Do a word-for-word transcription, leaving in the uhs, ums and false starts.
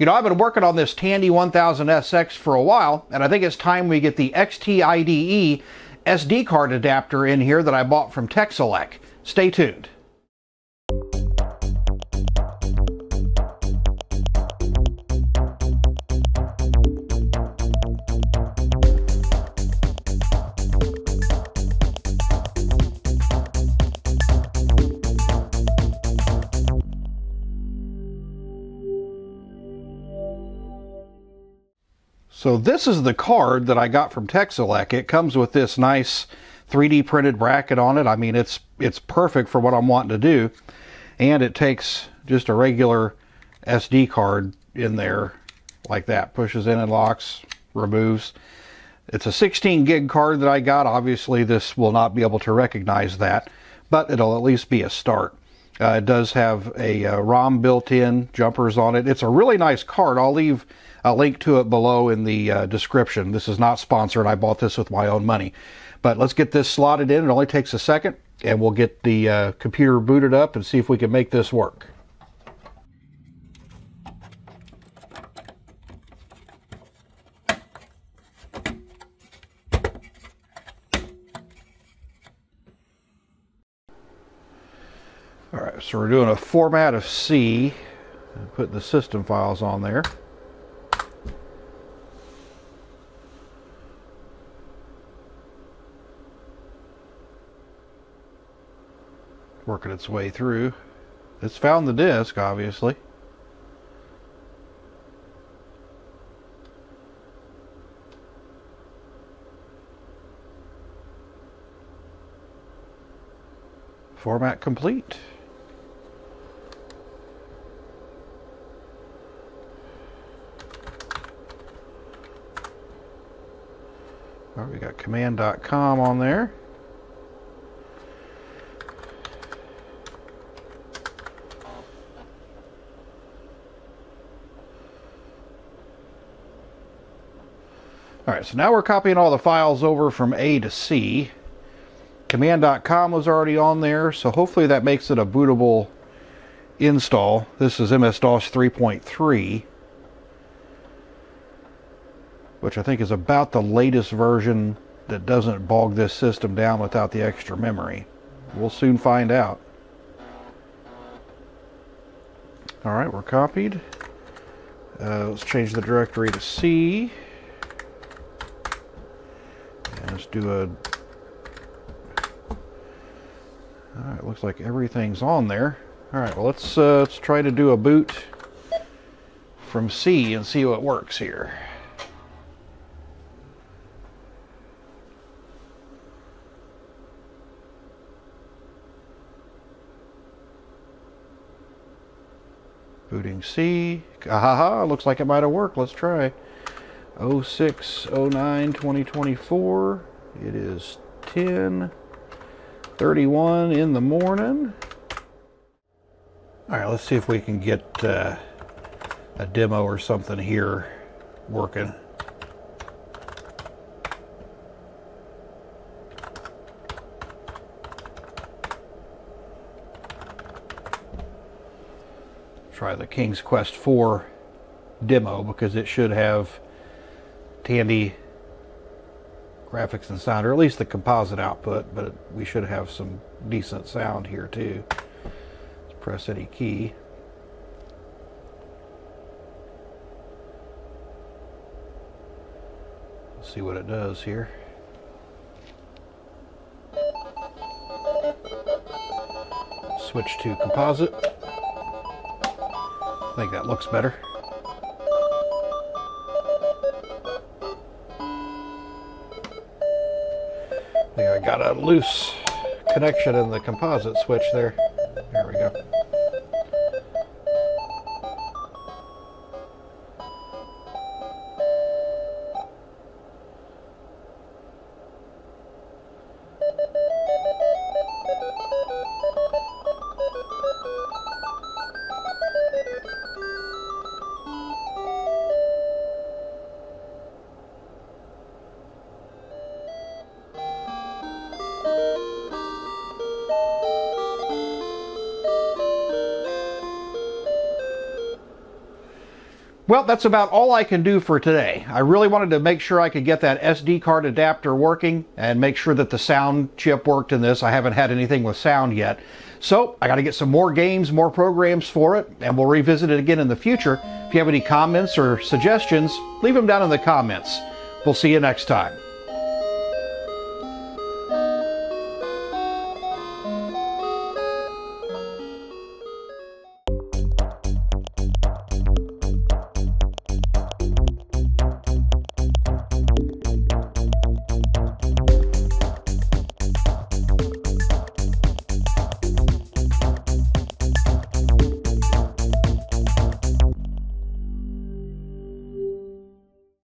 You know, I've been working on this Tandy one thousand S X for a while, and I think it's time we get the X T I D E S D card adapter in here that I bought from Texelec. Stay tuned. So this is the card that I got from Texelec. It comes with this nice three D printed bracket on it. I mean, it's it's perfect for what I'm wanting to do. And it takes just a regular S D card in there like that. Pushes in and locks, removes. It's a sixteen gig card that I got. Obviously, this will not be able to recognize that, but it'll at least be a start. Uh, it does have a uh, ROM built in, jumpers on it. It's a really nice card. I'll leave a link to it below in the uh, description. This is not sponsored. I bought this with my own money. But let's get this slotted in. It only takes a second, and we'll get the uh, computer booted up and see if we can make this work. All right, so we're doing a format of C and putting the system files on there. Working its way through. It's found the disk, obviously. Format complete. All right, we got command dot com on there. All right, so now we're copying all the files over from A to C. command dot com was already on there, so hopefully that makes it a bootable install. This is M S DOS three point three, which I think is about the latest version that doesn't bog this system down without the extra memory. We'll soon find out. All right, we're copied. Uh, let's change the directory to C. Let's do a, all right, looks like everything's on there. All right, well, let's, uh, let's try to do a boot from C and see what works here. Booting C, ahaha, looks like it might have worked. Let's try. oh six oh nine twenty twenty-four, it is ten thirty-one in the morning. All right, let's see if we can get uh, a demo or something here working. Try the King's Quest four demo because it should have Tandy graphics and sound, or at least the composite output, but we should have some decent sound here too. Let's press any key. Let's see what it does here. Switch to composite. I think that looks better. I got a loose connection in the composite switch there. There we go. Well, that's about all I can do for today. I really wanted to make sure I could get that S D card adapter working and make sure that the sound chip worked in this. I haven't had anything with sound yet. So I got to get some more games, more programs for it, and we'll revisit it again in the future. If you have any comments or suggestions, leave them down in the comments. We'll see you next time.